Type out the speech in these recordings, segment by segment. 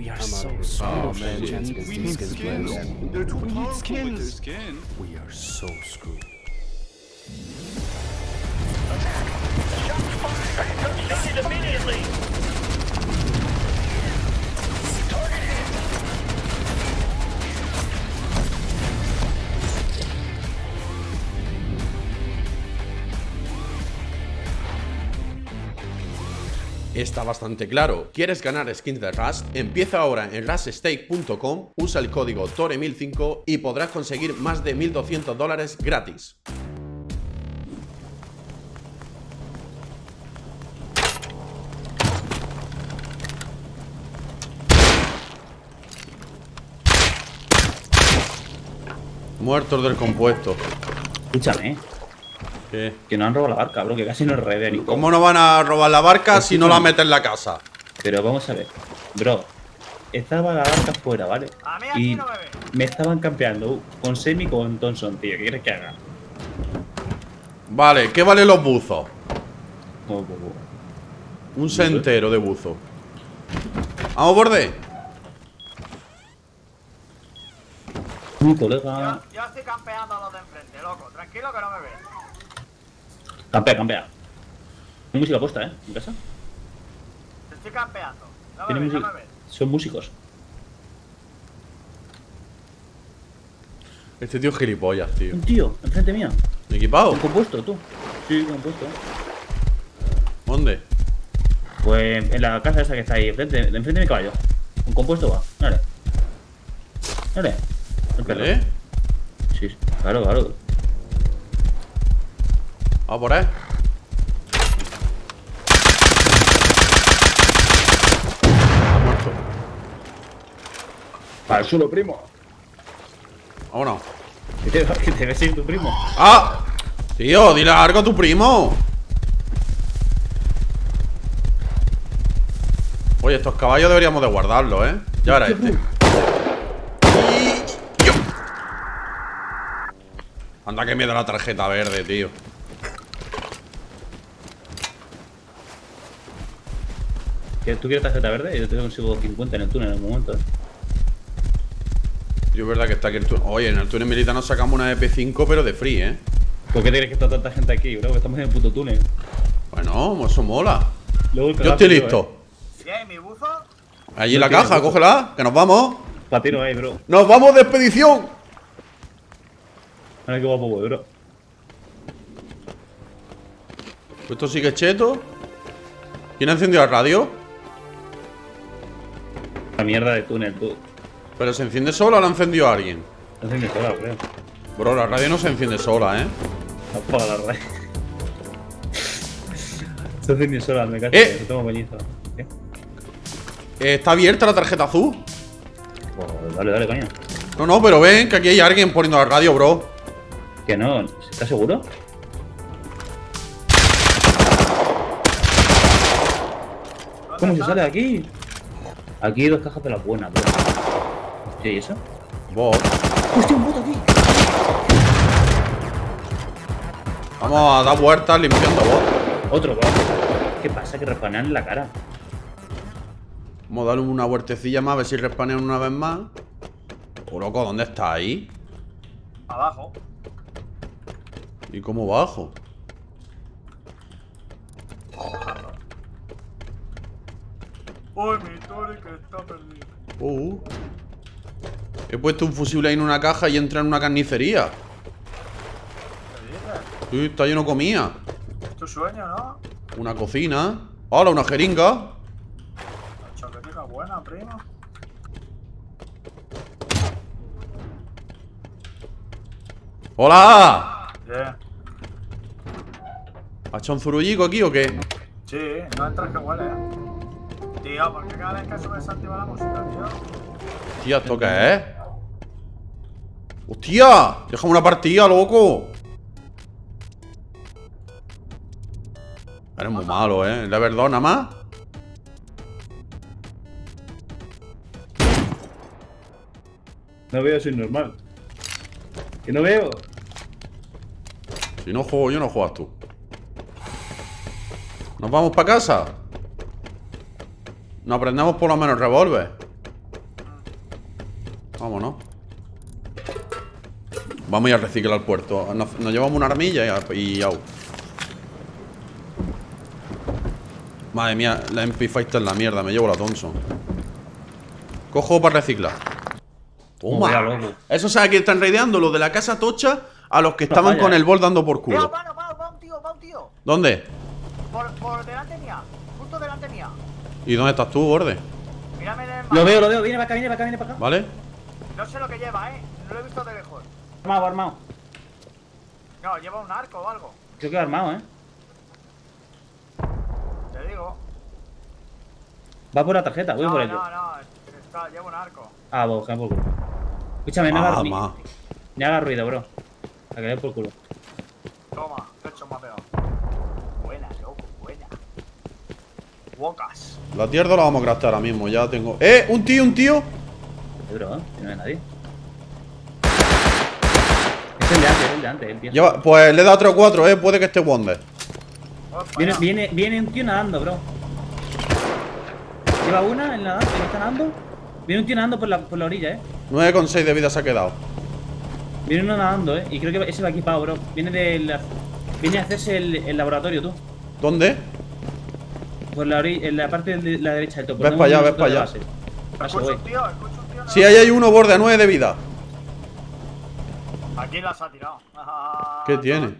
We are so screwed. We need skins. They're too powerful with their skin. We are so screwed. Attack! Shots fired! Shot it immediately! Target hit! Está bastante claro. ¿Quieres ganar skins de Rust? Empieza ahora en RustStake.com, usa el código TORE1005 y podrás conseguir más de $1.200 gratis. Muertos del compuesto. Escúchame. ¿Qué? Que no han robado la barca, bro, que casi no es revés ni. ¿Cómo no van a robar la barca? Escúchame, si no la meten en la casa. Pero vamos a ver, bro. Estaba la barca fuera, ¿vale? Y no me estaban campeando con Semi y con Thompson, tío. ¿Qué quieres que haga? Vale, ¿qué valen los buzos? ¿Cómo, cómo? Un sentero de buzo. Vamos, borde. Colega. Yo estoy campeando a los de enfrente, loco. Tranquilo que no me ves. Campea, campea. Hay música puesta, ¿eh? ¿En casa? Te estoy campeando. No me ves, no me ves. Son músicos. Este tío es gilipollas, tío. Un tío, enfrente mía. ¿Equipado? ¿Con compuesto, tú? Sí, compuesto. ¿Dónde? Pues en la casa esa que está ahí, enfrente de mi caballo. Con compuesto va. Dale. Dale. ¿Vale? Sí, claro, claro. Vamos por ahí. Está muerto. Para el suelo, primo. Vámonos. Que te ves ir tu primo. ¡Ah! Tío, dile algo a tu primo. Oye, estos caballos deberíamos de guardarlos, ¿eh? Ya verás este. Anda que me da la tarjeta verde, tío. ¿Tú quieres tarjeta verde? Yo te consigo 50 en el túnel en el momento, ¿eh? Yo es verdad que está aquí el túnel. Oye, en el túnel militar nos sacamos una MP5, pero de free, ¿eh? ¿Por qué te crees que está tanta gente aquí, bro? Que estamos en el puto túnel. Bueno, eso mola. Luego, yo estoy listo, ¿eh? ¿Qué hay, mi buzo? Allí en la caja, cógela, que nos vamos. Patino ahí, bro. ¡Nos vamos de expedición! Ahora que guapo, bro. Esto sigue cheto. ¿Quién ha encendido la radio? La mierda de túnel, tú. ¿Pero se enciende sola o la ha encendido alguien? Se enciende sola, creo. Bro, la radio no se enciende sola, ¿eh? Apaga la radio. Se enciende sola, me cacho. Me tomo coñizo. ¿Está abierta la tarjeta azul? Pues dale, dale, coño. No, no, pero ven que aquí hay alguien poniendo la radio, bro. Que no, ¿estás seguro? ¿Cómo se sale de aquí? Aquí hay dos cajas de las buenas, bro. Hostia, ¿y eso? Bot. ¡Hostia, un bot aquí! Vamos a dar vueltas limpiando bot. Otro bot. ¿Qué pasa? Que respanean en la cara. Vamos a darle una vueltecilla más a ver si respanean una vez más. Oh, loco, ¿dónde está ahí? Abajo. ¿Y cómo bajo? Uy, mi Tori que está perdido. He puesto un fusible ahí en una caja y entra en una carnicería. ¿Qué dices? Sí, está lleno de comida. Es tu sueño, ¿no? Una cocina. ¡Hala, una jeringa! La chaquetica buena, primo. ¡Hola! Yeah. ¿Ha hecho un zurullico aquí o qué? Sí, no entras que huele, ¿eh? Tío, ¿por qué cada vez que sube se activa la música, tío? Tío, ¿esto qué es? ¡Hostia! ¡Déjame una partida, loco! Eres muy malo, ¿eh? La verdad, nada más. No veo, soy normal. ¿Que no veo? Si no juego yo, no juegas tú. ¿Nos vamos para casa? Nos aprendemos por lo menos revólver. Vámonos. Vamos a ir a reciclar al puerto. Nos llevamos una armilla y au. Madre mía, la MP5 está en la mierda. Me llevo la Thompson. Cojo para reciclar. Toma. Eso, ¿sabes que están raideando? Los de la casa tocha a los que estaban con el bol dando por culo. Va un tío, ¿Dónde? Por delante mía. Justo delante mía. ¿Y dónde estás tú, borde? Mírame del mar. Lo veo, viene para acá. Vale. No sé lo que lleva, no lo he visto de lejos. Armado. No, lleva un arco o algo. Creo que armado, Te digo. Va por la tarjeta, voy por ello. No, lleva un arco. Ah, vos, que por culo. Escúchame, no hagas ruido. No hagas ruido, bro. A que le den por culo. Toma, pecho mapeo. Buena, loco, buena. Wocas. La tierra la vamos a craftar ahora mismo, ya tengo. ¡Un tío! Bro, no hay nadie. Es el de antes, el tío. Lleva, pues le he dado otro 4, puede que esté Wonder. Viene un tío nadando, bro. Lleva una, el nadando, ¿no está nadando? Viene un tío nadando por la orilla, 9,6 de vida se ha quedado. Viene uno nadando, y creo que ese va equipado, bro. Viene a hacerse el laboratorio, tú. ¿Dónde? Por la orilla, en la parte de la derecha del topo. Ves para allá. Escucho un tío. Sí, ahí hay uno, borde, a 9 de vida. Aquí las ha tirado. ¿Qué tiene?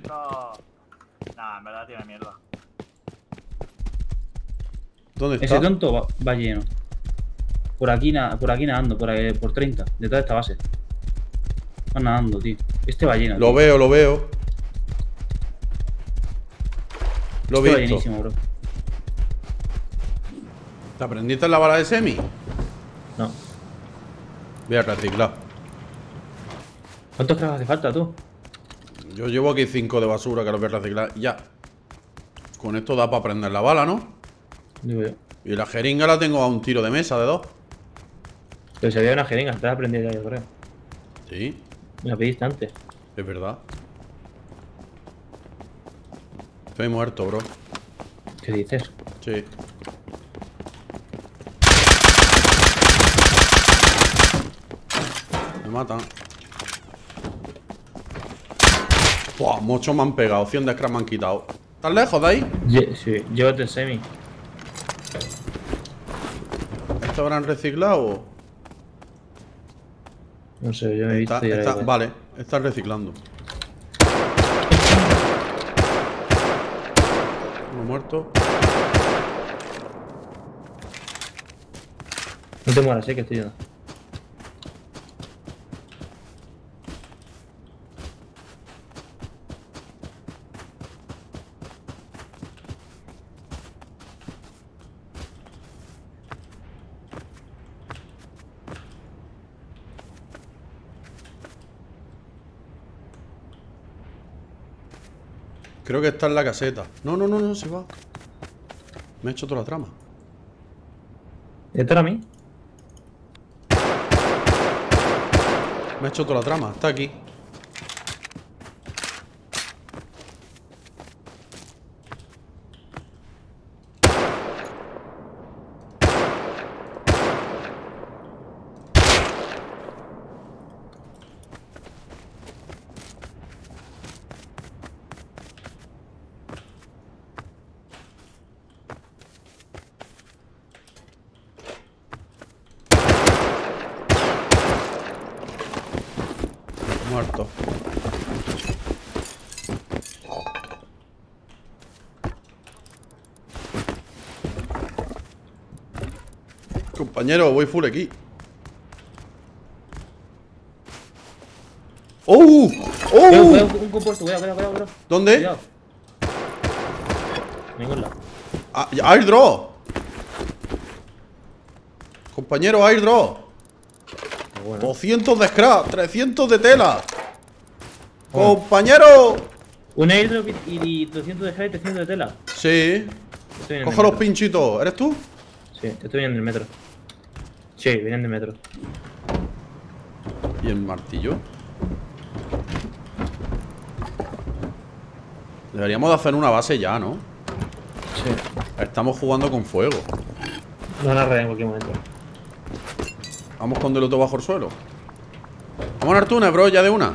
Nah, en verdad tiene mierda. ¿Dónde está? Ese tonto va lleno. Por aquí nadando, por 30, detrás de esta base. Va nadando, tío. Este va lleno. Lo veo. Lo veo. Este va llenísimo, bro. ¿Te aprendiste la bala de semi? No. Voy a reciclar. ¿Cuántos cravos hace falta, tú? Yo llevo aquí 5 de basura que los voy a reciclar ya. Con esto da para prender la bala, ¿no? Digo yo. Y la jeringa la tengo a un tiro de mesa de 2. Pero si había una jeringa, estás aprendiendo ya, yo creo. Sí. Me la pediste antes. Es verdad. Estoy muerto, bro. ¿Qué dices? Sí. Me matan. Buah, muchos me han pegado, 100 de scrap me han quitado. ¿Estás lejos de ahí? Sí, llévate el semi. ¿Esto habrán reciclado? No sé, yo me he visto. Vale, están reciclando. Uno muerto. No te mueras, que estoy lleno. Creo que está en la caseta. No, se va. Me he hecho toda la trama. ¿Esta era a mí? Me he hecho toda la trama, está aquí. Muerto. Compañero, voy full aquí. ¡Oh! ¡Oh! Un compuesto, cuidado. ¿Dónde? Cuidado. Ningún lado. ¡Airdrop! Compañero, airdrop. Bueno. 200 de scrap, 300 de tela. Bueno. ¡Compañero! Un airdrop y 200 de scrap y 300 de tela. Sí. Cojo los pinchitos. ¿Eres tú? Sí, estoy viniendo del metro. Sí, vienen del metro. ¿Y el martillo? Deberíamos de hacer una base ya, ¿no? Sí. Estamos jugando con fuego. Nos van a arredar en cualquier momento. Vamos con del otro bajo el suelo. Vámonos, Artuna, bro, ya de una.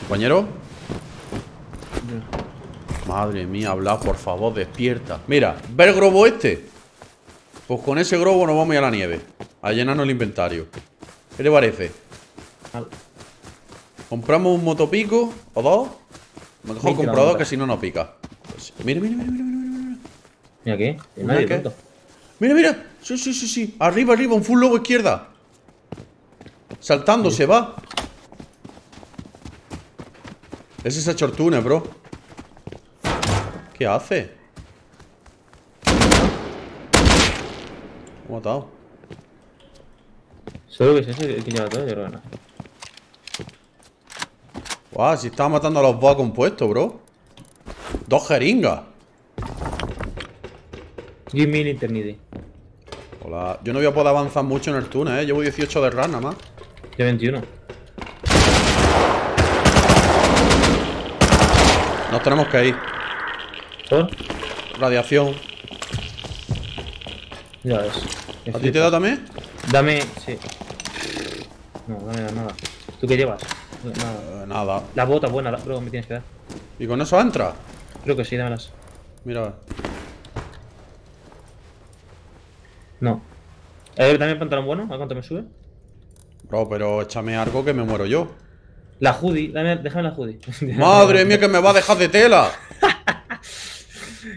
Compañero. Madre mía, habla, por favor, despierta. Mira, ¿ve el globo este? Pues con ese globo nos vamos a ir a la nieve a llenarnos el inventario. ¿Qué te parece? Vale. Compramos un motopico o dos. Mejor comprar dos, que si no, no pica. Pues, mira, mira, mira, mira, mira. Mira aquí. Mira, ¿qué? Mira, mira. Sí, sí, sí, sí. Arriba, arriba, un full lobo izquierda. Saltando, sí. Se va. Es esa chortuna, bro. ¿Qué hace? Lo he matado. Solo que es ese que lleva todo, yo creo que no. Guau, si estaba matando a los boa compuestos, bro. Dos jeringas. Give me an eternity. Hola. Yo no voy a poder avanzar mucho en el túnel, Llevo 18 de run nada más. Ya 21. Nos tenemos que ir. ¿Por? Radiación. Ya ves. ¿A ti te da también? Dame, sí. No, no me da nada. ¿Tú qué llevas? Nada. Nada. La bota buena, creo que me tienes que dar. ¿Y con eso entra? Creo que sí, dámelas. Mira. No. ¿También pantalón bueno? ¿A cuánto me sube? Bro, pero échame algo que me muero yo. La hoodie, déjame la hoodie. Madre mía, que me va a dejar de tela.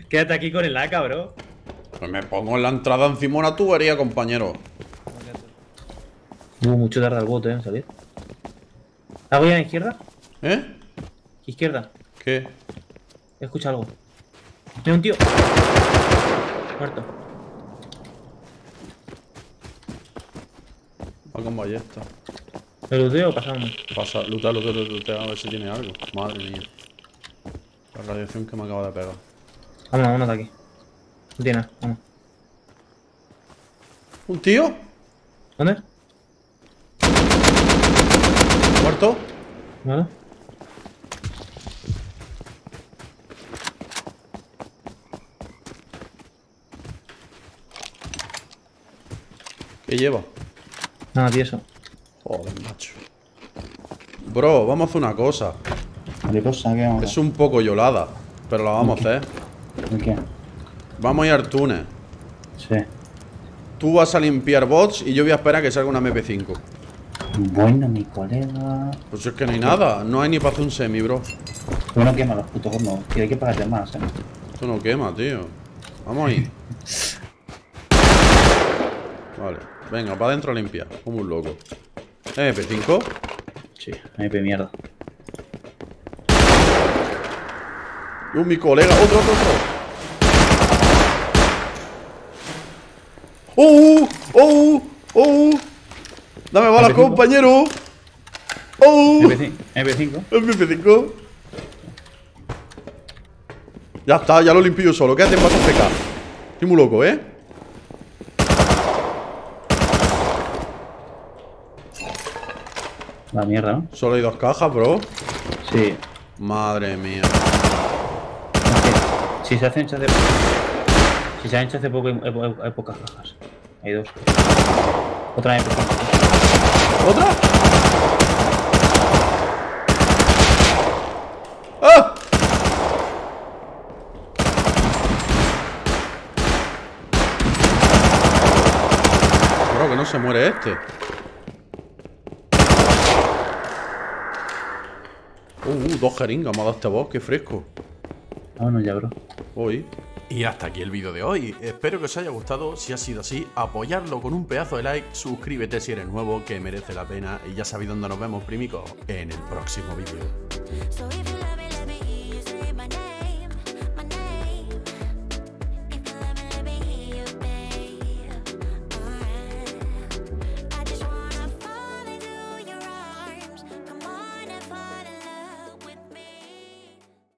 Quédate aquí con el AK, bro. Pues me pongo en la entrada encima una tubería, compañero. Mucho tarda el bote en salir. ¿La voy a la izquierda? ¿Eh? ¿Izquierda? ¿Qué? Escucha algo. Hay un tío. Muerto. Va con ballesta. ¿Lo luteo o pasamos? Pasa, lutea, lutea, lutea, a ver si tiene algo. Madre mía. La radiación que me acaba de pegar. Vámonos, vámonos de aquí. No tiene nada, vamos. ¿Un tío? ¿Dónde? ¿Muerto? Vale. ¿Qué lleva? Nada, tieso. Joder, macho. Bro, vamos a hacer una cosa. ¿Qué cosa? ¿Qué vamos a hacer? Es un poco yolada, pero la vamos a hacer. ¿De qué? Vamos a ir al túnel. Sí. Tú vas a limpiar bots y yo voy a esperar a que salga una MP5. Bueno, mi colega. Pues es que no hay nada, no hay ni para hacer un semi, bro. Tú no quemas los putos gordos, tío, hay que pagarte más, Tú no quemas, tío. Vamos ahí. Vale, venga, para adentro a limpiar, como un loco. ¿MP5? Sí, MP mierda. Mi colega, otro. ¡Oh! ¡Oh! ¡Oh! ¡Dame balas, compañero! ¡Oh! MP5. MP5. Ya está, ya lo limpio yo solo. Quédate en paso PK. Estoy muy loco, ¿eh? La mierda, ¿no? Solo hay dos cajas, bro. Sí. Madre mía. Si se hacen hace poco. Si se han hecho hace poco, hay pocas cajas. Hay dos. Otra vez. ¿Otra? ¡Ah! Bro, que no se muere este. Dos jeringas me ha dado este boss, qué fresco. Vámonos ya, bro. Voy. Y hasta aquí el vídeo de hoy. Espero que os haya gustado. Si ha sido así, apoyadlo con un pedazo de like. Suscríbete si eres nuevo, que merece la pena. Y ya sabéis dónde nos vemos, primico, en el próximo vídeo.